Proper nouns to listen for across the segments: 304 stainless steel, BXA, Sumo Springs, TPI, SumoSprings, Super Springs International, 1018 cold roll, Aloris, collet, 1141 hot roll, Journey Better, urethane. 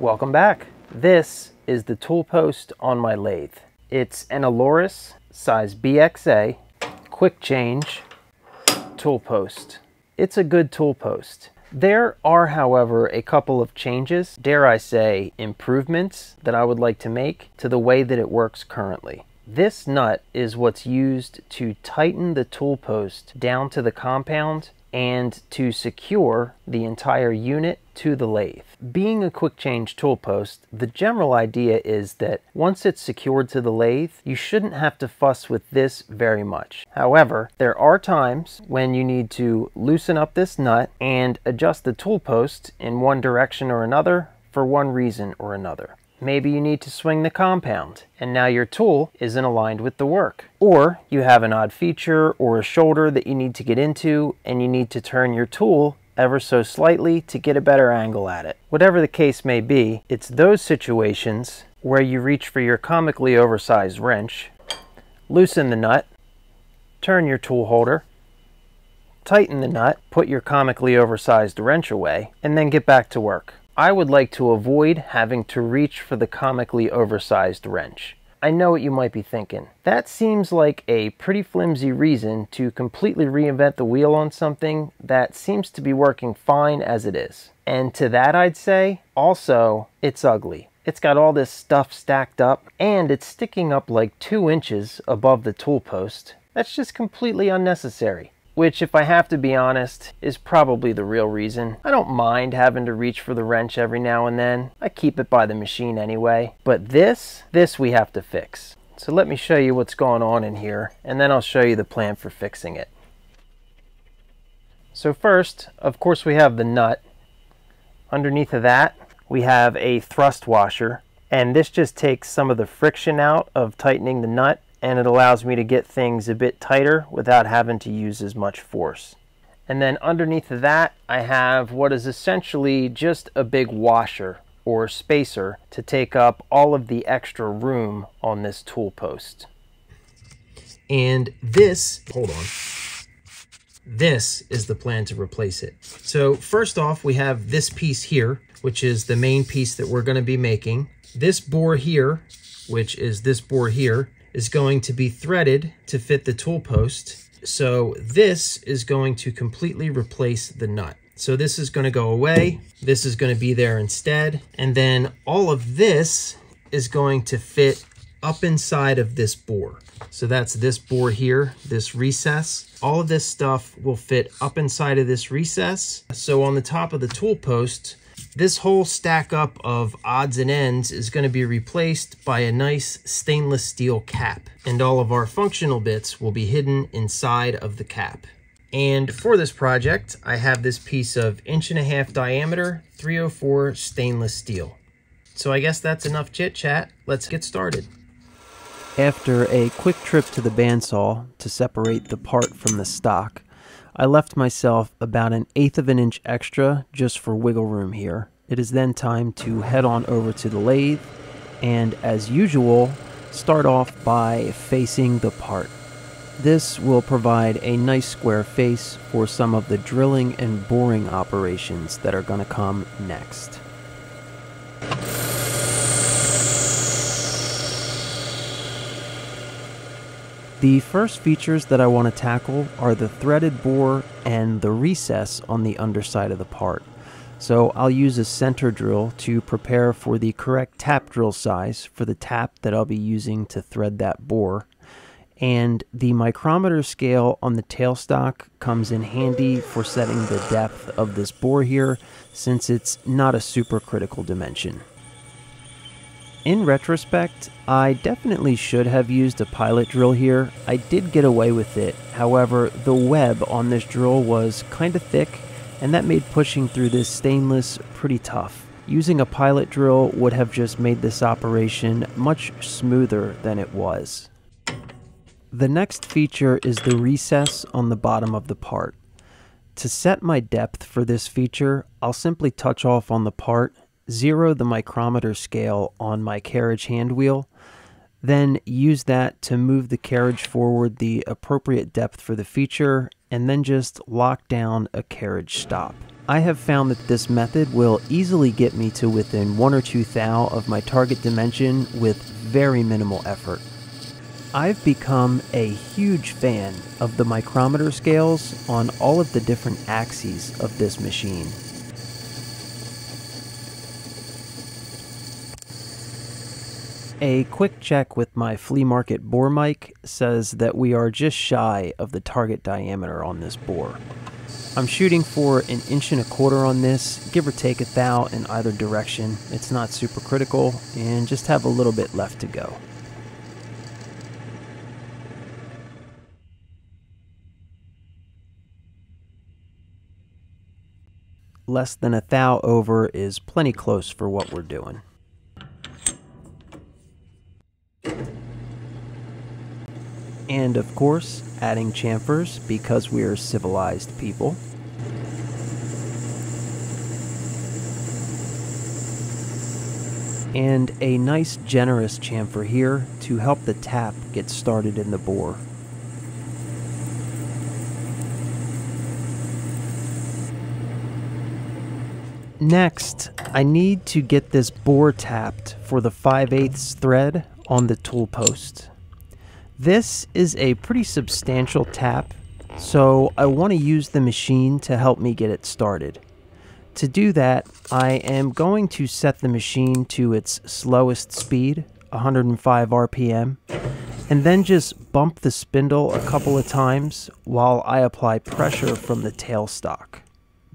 Welcome back. This is the tool post on my lathe. It's an Aloris size BXA quick change tool post. It's a good tool post. There are, however, a couple of changes, dare I say, improvements that I would like to make to the way that it works currently. This nut is what's used to tighten the tool post down to the compound and to secure the entire unit to the lathe. Being a quick change tool post, the general idea is that once it's secured to the lathe, you shouldn't have to fuss with this very much. However, there are times when you need to loosen up this nut and adjust the tool post in one direction or another for one reason or another. Maybe you need to swing the compound, and now your tool isn't aligned with the work. Or you have an odd feature or a shoulder that you need to get into, and you need to turn your tool ever so slightly to get a better angle at it. Whatever the case may be, it's those situations where you reach for your comically oversized wrench, loosen the nut, turn your tool holder, tighten the nut, put your comically oversized wrench away, and then get back to work. I would like to avoid having to reach for the comically oversized wrench. I know what you might be thinking. That seems like a pretty flimsy reason to completely reinvent the wheel on something that seems to be working fine as it is. And to that I'd say, also, it's ugly. It's got all this stuff stacked up, and it's sticking up like 2 inches above the tool post. That's just completely unnecessary. Which, if I have to be honest, is probably the real reason. I don't mind having to reach for the wrench every now and then. I keep it by the machine anyway. But this we have to fix. So let me show you what's going on in here, and then I'll show you the plan for fixing it. So first, of course, we have the nut. Underneath of that, we have a thrust washer, and this just takes some of the friction out of tightening the nut, and it allows me to get things a bit tighter without having to use as much force. And then underneath of that, I have what is essentially just a big washer or spacer to take up all of the extra room on this tool post. And this is the plan to replace it. So first off, we have this piece here, which is the main piece that we're going to be making. This bore here, which is this bore here, is going to be threaded to fit the tool post. So this is going to completely replace the nut. So this is going to go away. This is going to be there instead. And then all of this is going to fit up inside of this bore. So that's this bore here, this recess. All of this stuff will fit up inside of this recess. So on the top of the tool post, this whole stack up of odds and ends is going to be replaced by a nice stainless steel cap, and all of our functional bits will be hidden inside of the cap. And for this project, I have this piece of 1.5 inch diameter 304 stainless steel. So I guess that's enough chit-chat. Let's get started. After a quick trip to the bandsaw to separate the part from the stock, I left myself about 1/8 of an inch extra just for wiggle room here. It is then time to head on over to the lathe and, as usual, start off by facing the part. This will provide a nice square face for some of the drilling and boring operations that are going to come next. The first features that I want to tackle are the threaded bore and the recess on the underside of the part. So I'll use a center drill to prepare for the correct tap drill size for the tap that I'll be using to thread that bore. And the micrometer scale on the tailstock comes in handy for setting the depth of this bore here, since it's not a super critical dimension. In retrospect, I definitely should have used a pilot drill here. I did get away with it. However, the web on this drill was kind of thick, and that made pushing through this stainless pretty tough. Using a pilot drill would have just made this operation much smoother than it was. The next feature is the recess on the bottom of the part. To set my depth for this feature, I'll simply touch off on the part, zero the micrometer scale on my carriage hand wheel, Then use that to move the carriage forward the appropriate depth for the feature, and then just lock down a carriage stop. I have found that this method will easily get me to within 1 or 2 thou of my target dimension with very minimal effort. I've become a huge fan of the micrometer scales on all of the different axes of this machine. A quick check with my flea market bore mic says that we are just shy of the target diameter on this bore. I'm shooting for 1.25 inches on this, give or take 1 thou in either direction. It's not super critical, and just have a little bit left to go. Less than 1 thou over is plenty close for what we're doing. And of course, adding chamfers because we are civilized people. And a nice generous chamfer here to help the tap get started in the bore. Next, I need to get this bore tapped for the 5/8 thread on the tool post. This is a pretty substantial tap, so I want to use the machine to help me get it started. To do that, I am going to set the machine to its slowest speed, 105 RPM, and then just bump the spindle a couple of times while I apply pressure from the tailstock.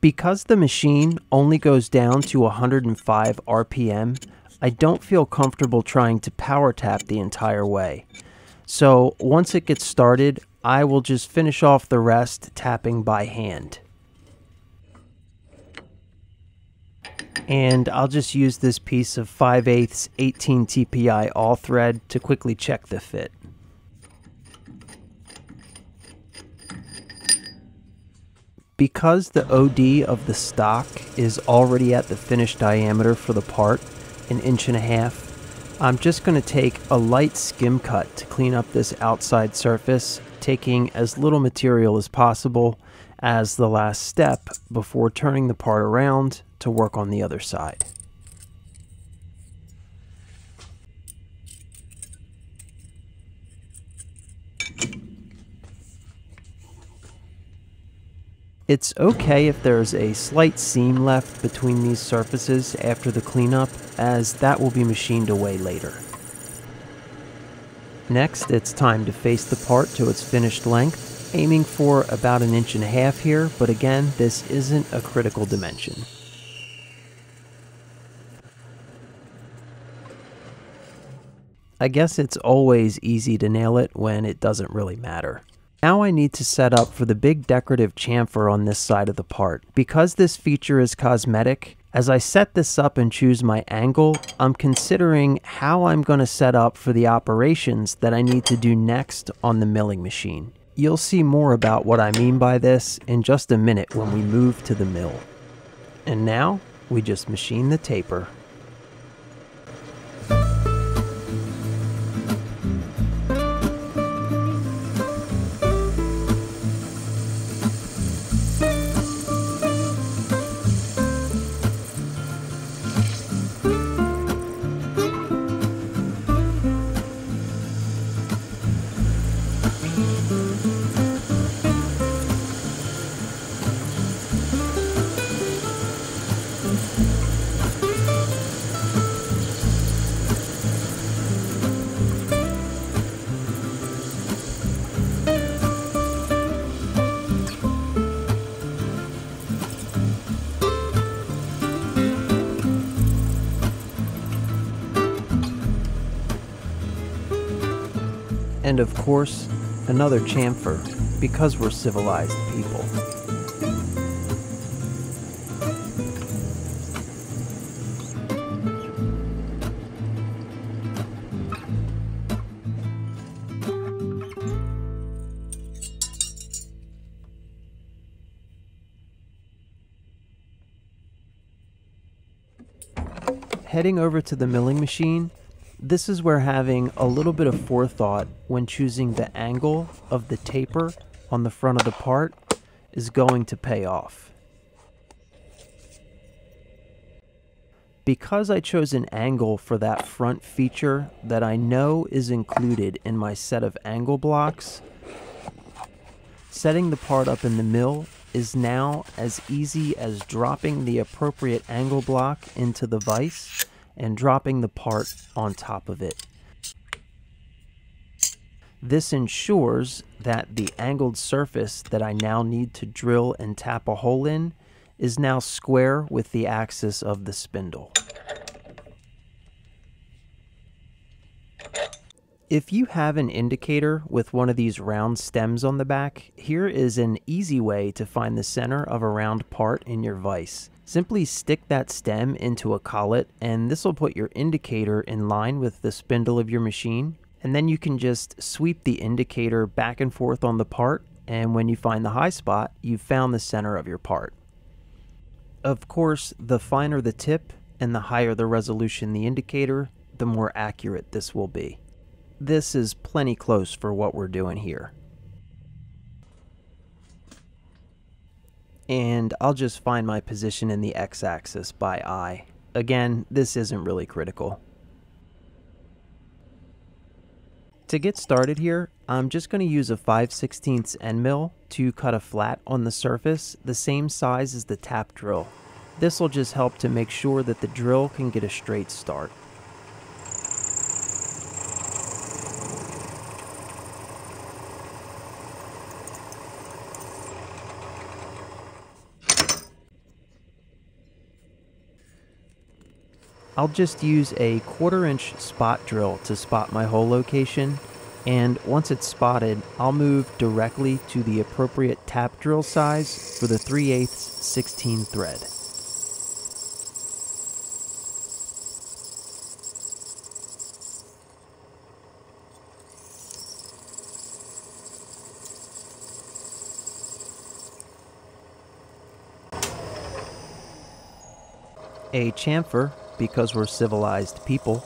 Because the machine only goes down to 105 RPM, I don't feel comfortable trying to power tap the entire way. So once it gets started, I will just finish off the rest tapping by hand. And I'll just use this piece of 5/8 18 TPI all thread to quickly check the fit. Because the OD of the stock is already at the finished diameter for the part, 1.5 inches, I'm just going to take a light skim cut to clean up this outside surface, taking as little material as possible as the last step before turning the part around to work on the other side. It's okay if there's a slight seam left between these surfaces after the cleanup, as that will be machined away later. Next, it's time to face the part to its finished length, aiming for about 1.5 inches here, but again, this isn't a critical dimension. I guess it's always easy to nail it when it doesn't really matter. Now I need to set up for the big decorative chamfer on this side of the part. Because this feature is cosmetic, as I set this up and choose my angle, I'm considering how I'm going to set up for the operations that I need to do next on the milling machine. You'll see more about what I mean by this in just a minute when we move to the mill. And now, we just machine the taper. And of course, another chamfer, because we're civilized people. Heading over to the milling machine, This is where having a little bit of forethought when choosing the angle of the taper on the front of the part is going to pay off. Because I chose an angle for that front feature that I know is included in my set of angle blocks, setting the part up in the mill is now as easy as dropping the appropriate angle block into the vise and dropping the part on top of it. This ensures that the angled surface that I now need to drill and tap a hole in is now square with the axis of the spindle. If you have an indicator with one of these round stems on the back, here is an easy way to find the center of a round part in your vise. Simply stick that stem into a collet, and this will put your indicator in line with the spindle of your machine. And then you can just sweep the indicator back and forth on the part, and when you find the high spot, you've found the center of your part. Of course, the finer the tip and the higher the resolution the indicator, the more accurate this will be. This is plenty close for what we're doing here. And I'll just find my position in the x-axis by eye. Again, this isn't really critical. To get started here, I'm just going to use a 5/16 end mill to cut a flat on the surface the same size as the tap drill. This will just help to make sure that the drill can get a straight start. I'll just use a 1/4 inch spot drill to spot my hole location, and once it's spotted, I'll move directly to the appropriate tap drill size for the 3/8 16 thread. A chamfer, because we're civilized people.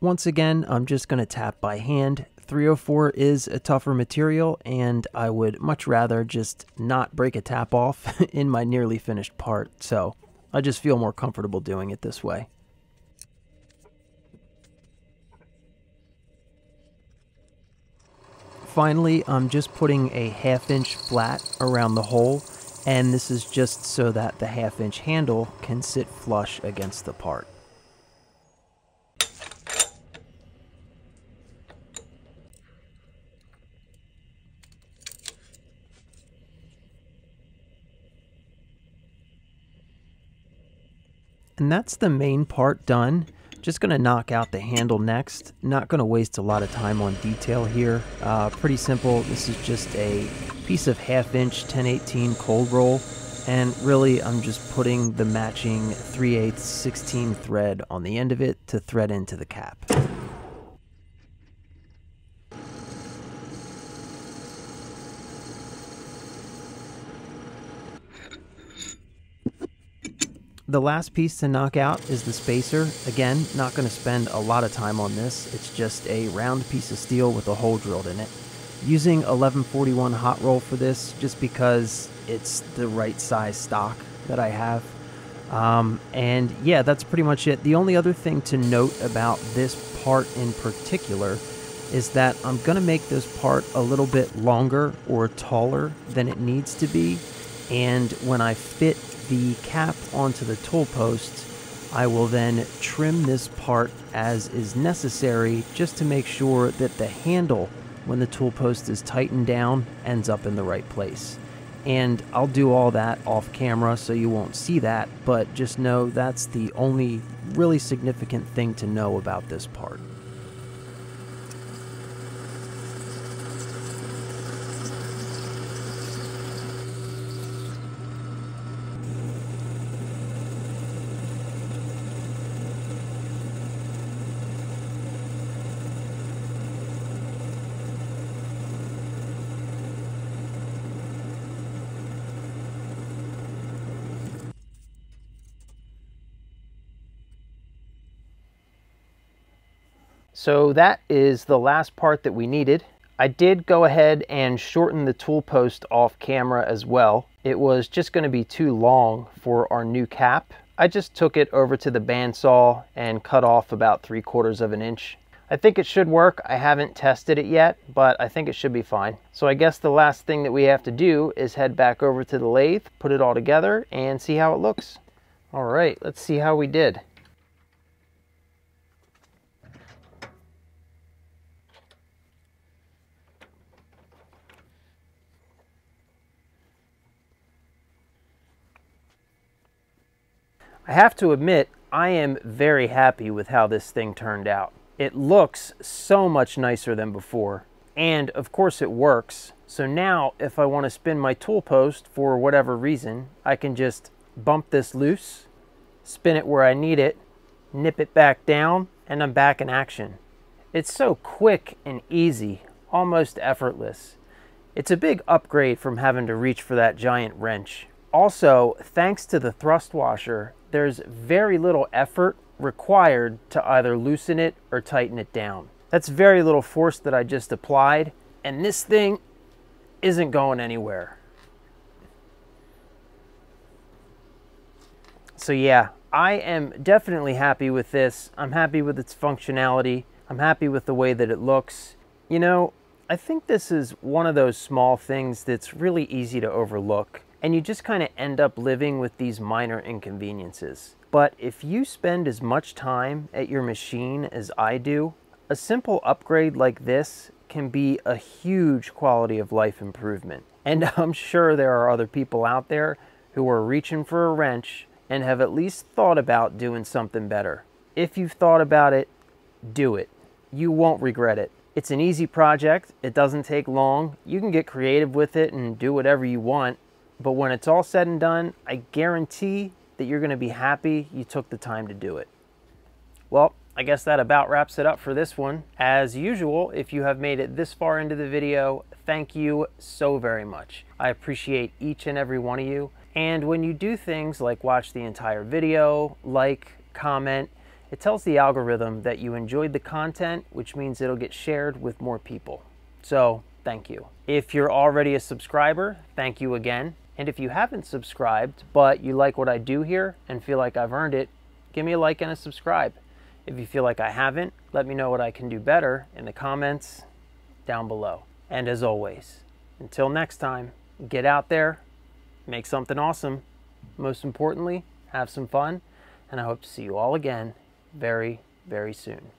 Once again, I'm just going to tap by hand. 304 is a tougher material, and I would much rather just not break a tap off in my nearly finished part, so I just feel more comfortable doing it this way. Finally, I'm just putting a 1/2 inch flat around the hole, and this is just so that the 1/2 inch handle can sit flush against the part. And that's the main part done. Just gonna knock out the handle next. Not gonna waste a lot of time on detail here. Pretty simple. This is just a piece of 1/2 inch 1018 cold roll, and really I'm just putting the matching 3/8 16 thread on the end of it to thread into the cap. The last piece to knock out is the spacer. Again, not going to spend a lot of time on this. It's just a round piece of steel with a hole drilled in it. Using 1141 hot roll for this just because it's the right size stock that I have. And yeah, that's pretty much it. The only other thing to note about this part in particular is that I'm going to make this part a little bit longer or taller than it needs to be. And when I fit the cap onto the tool post, I will then trim this part as is necessary just to make sure that the handle, when the tool post is tightened down, ends up in the right place. And I'll do all that off camera so you won't see that, but just know that's the only really significant thing to know about this part. So that is the last part that we needed. I did go ahead and shorten the tool post off camera as well. It was just going to be too long for our new cap. I just took it over to the bandsaw and cut off about 3/4 of an inch. I think it should work. I haven't tested it yet, but I think it should be fine. So I guess the last thing that we have to do is head back over to the lathe, put it all together, and see how it looks. All right, let's see how we did. I have to admit, I am very happy with how this thing turned out. It looks so much nicer than before, and of course it works. So now if I want to spin my tool post for whatever reason, I can just bump this loose, spin it where I need it, nip it back down, and I'm back in action. It's so quick and easy, almost effortless. It's a big upgrade from having to reach for that giant wrench. Also, thanks to the thrust washer, there's very little effort required to either loosen it or tighten it down. That's very little force that I just applied, and this thing isn't going anywhere. So yeah, I am definitely happy with this. I'm happy with its functionality. I'm happy with the way that it looks. You know, I think this is one of those small things that's really easy to overlook. And you just kind of end up living with these minor inconveniences. But if you spend as much time at your machine as I do, a simple upgrade like this can be a huge quality of life improvement. And I'm sure there are other people out there who are reaching for a wrench and have at least thought about doing something better. If you've thought about it, do it. You won't regret it. It's an easy project. It doesn't take long. You can get creative with it and do whatever you want. But when it's all said and done, I guarantee that you're going to be happy you took the time to do it. Well, I guess that about wraps it up for this one. As usual, if you have made it this far into the video, thank you so very much. I appreciate each and every one of you. And when you do things like watch the entire video, like, comment, it tells the algorithm that you enjoyed the content, which means it'll get shared with more people. So thank you. If you're already a subscriber, thank you again. And if you haven't subscribed, but you like what I do here and feel like I've earned it, give me a like and a subscribe. If you feel like I haven't, let me know what I can do better in the comments down below. And as always, until next time, get out there, make something awesome. Most importantly, have some fun. And I hope to see you all again very, very soon.